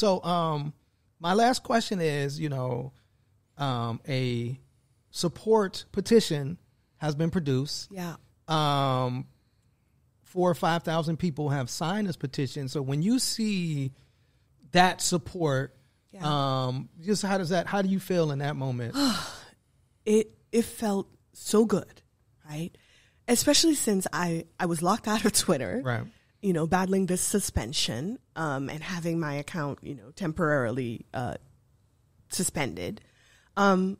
So my last question is, you know, a support petition has been produced. Yeah. 4,000 or 5,000 people have signed this petition. So when you see that support, yeah. Just how does that? How do you feel in that moment? It felt so good, right? Especially since I was locked out of Twitter, right? You know, battling this suspension and having my account, you know, temporarily suspended, and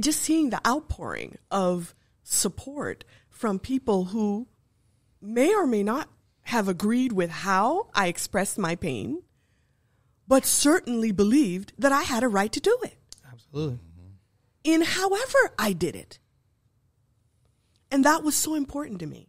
just seeing the outpouring of support from people who may or may not have agreed with how I expressed my pain, but certainly believed that I had a right to do it. Absolutely. In however I did it. And that was so important to me.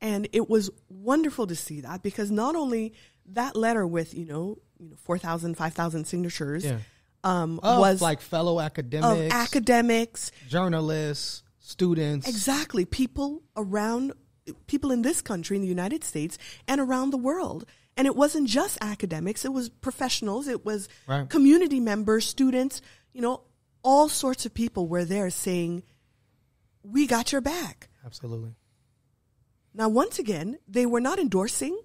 And it was wonderful to see that, because not only that letter with, you know 4,000, 5,000 signatures, yeah. Was like fellow academics, journalists, students. Exactly. People in this country, in the United States, and around the world. And it wasn't just academics. It was professionals. It was right. community members, students, you know, all sorts of people were there saying, we got your back. Absolutely. Now, once again, they were not endorsing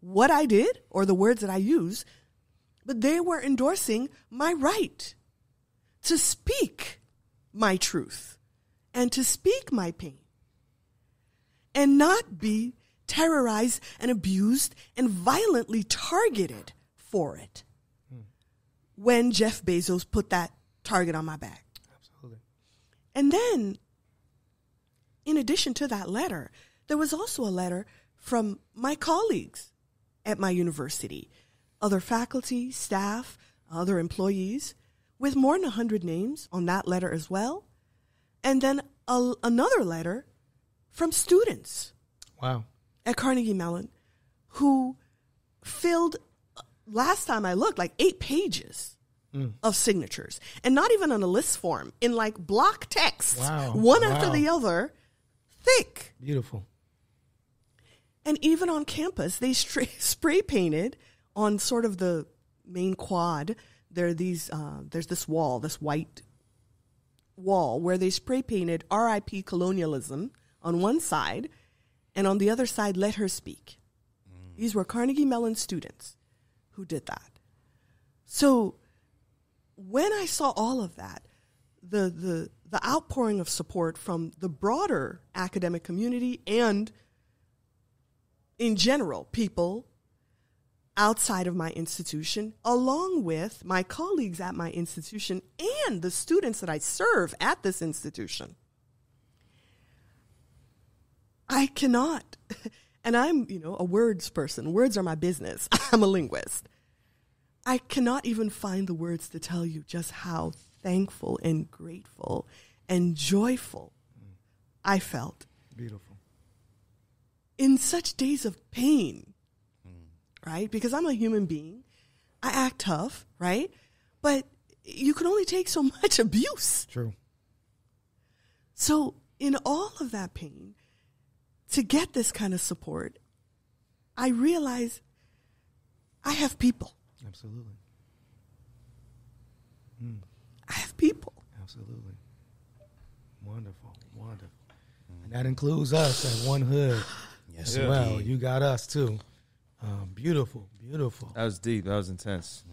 what I did or the words that I used, but they were endorsing my right to speak my truth and to speak my pain. And not be terrorized and abused and violently targeted for it when Jeff Bezos put that target on my back. Absolutely. And then, in addition to that letter, there was also a letter from my colleagues at my university, other faculty, staff, other employees, with more than 100 names on that letter as well. And then another letter from students wow. at Carnegie Mellon, who filled, last time I looked, like 8 pages of signatures. And not even on a list form, in like block text, wow. one wow. after the other, thick. Beautiful. And even on campus, they spray painted on sort of the main quad. There are these, there's this wall, this white wall, where they spray painted RIP colonialism on one side, and on the other side, let her speak. These were Carnegie Mellon students who did that. So when I saw all of that, the outpouring of support from the broader academic community and, in general, people outside of my institution, along with my colleagues at my institution and the students that I serve at this institution, I cannot, and I'm, you know, a words person. Words are my business. I'm a linguist. I cannot even find the words to tell you just how thankful and grateful and joyful I felt. Beautiful. In such days of pain, right? Because I'm a human being. I act tough, right? But you can only take so much abuse. True. So in all of that pain, to get this kind of support, I realize I have people. Absolutely. I have people. Absolutely. Wonderful, wonderful. And that includes us at One Hood. Yes, well, you got us too. Beautiful, beautiful. That was deep. That was intense.